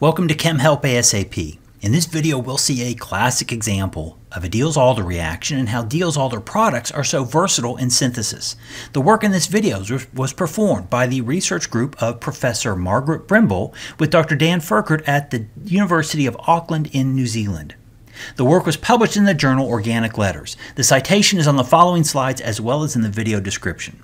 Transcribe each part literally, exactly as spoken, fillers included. Welcome to Chem Help ASAP. In this video, we'll see a classic example of a Diels-Alder reaction and how Diels-Alder products are so versatile in synthesis. The work in this video was performed by the research group of Professor Margaret Brimble with Doctor Dan Furkert at the University of Auckland in New Zealand. The work was published in the journal Organic Letters. The citation is on the following slides as well as in the video description.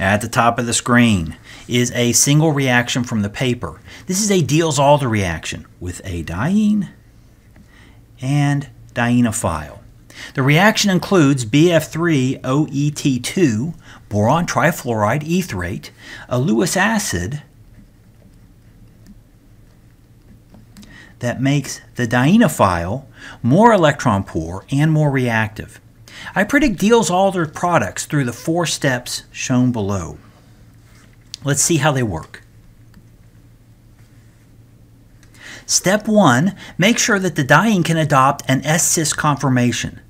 At the top of the screen is a single reaction from the paper. This is a Diels-Alder reaction with a diene and dienophile. The reaction includes B F three O E T two, boron trifluoride ethrate, a Lewis acid that makes the dienophile more electron poor and more reactive. I predict Diels-Alder products through the four steps shown below. Let's see how they work. Step one, make sure that the diene can adopt an S-cis conformation.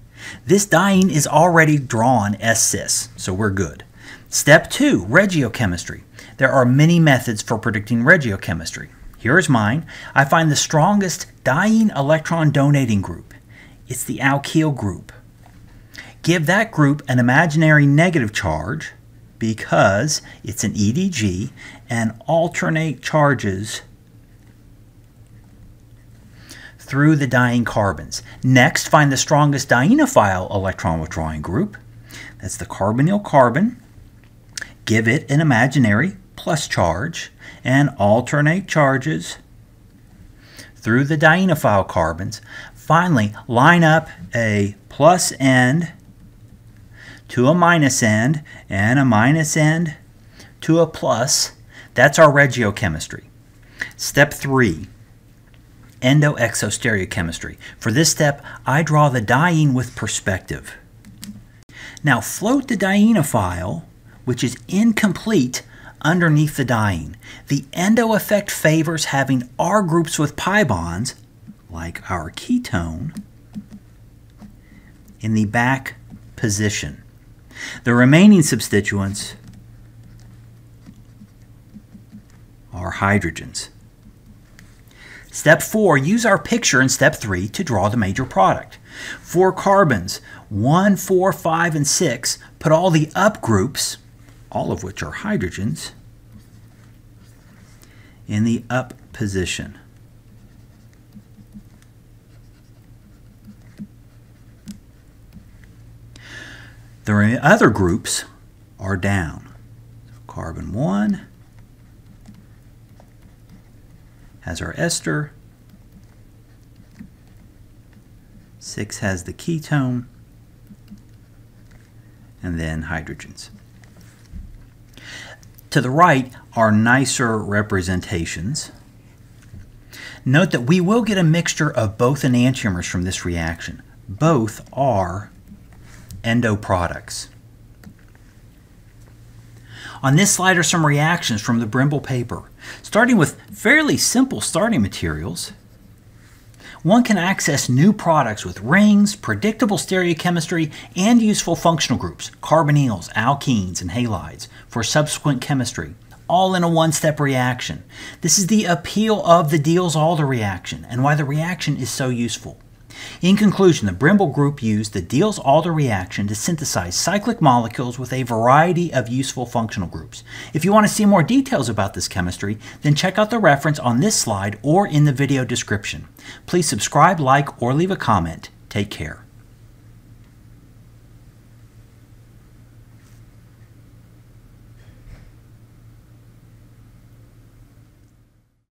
This diene is already drawn S-cis, so we're good. Step two, regiochemistry. There are many methods for predicting regiochemistry. Here is mine. I find the strongest diene electron donating group. It's the alkyl group. Give that group an imaginary negative charge because it's an E D G, and alternate charges through the diene carbons. Next, find the strongest dienophile electron withdrawing group. That's the carbonyl carbon. Give it an imaginary plus charge and alternate charges through the dienophile carbons. Finally, line up a plus end to a minus end, and a minus end to a plus. That's our regiochemistry. Step three, endo-exostereochemistry. For this step, I draw the diene with perspective. Now float the dienophile, which is incomplete, underneath the diene. The endo effect favors having R groups with pi bonds, like our ketone, in the back position. The remaining substituents are hydrogens. Step four, use our picture in step three to draw the major product. For carbons, one, four, five, and six, put all the up groups, all of which are hydrogens, in the up position. The other groups are down. So carbon one has our ester, six has the ketone, and then hydrogens. To the right are nicer representations. Note that we will get a mixture of both enantiomers from this reaction. Both are endo products. On this slide are some reactions from the Brimble paper. Starting with fairly simple starting materials, one can access new products with rings, predictable stereochemistry, and useful functional groups, carbonyls, alkenes, and halides, for subsequent chemistry, all in a one-step reaction. This is the appeal of the Diels-Alder reaction and why the reaction is so useful. In conclusion, the Brimble group used the Diels-Alder reaction to synthesize cyclic molecules with a variety of useful functional groups. If you want to see more details about this chemistry, then check out the reference on this slide or in the video description. Please subscribe, like, or leave a comment. Take care.